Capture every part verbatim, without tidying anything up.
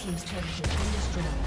Team's turret has been destroyed.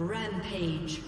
Rampage.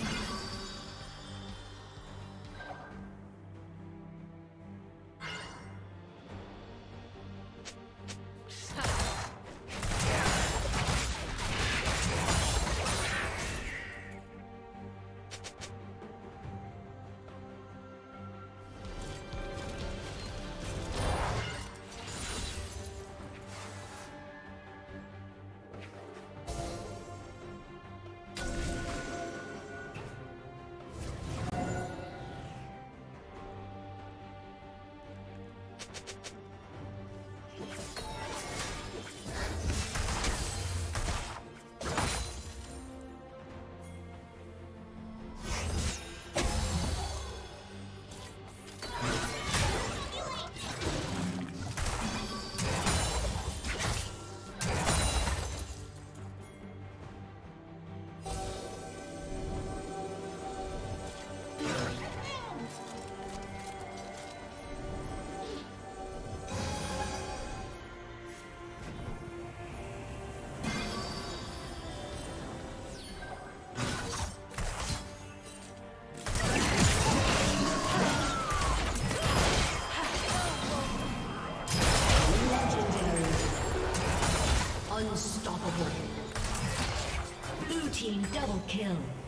Unstoppable. Blue team double kill.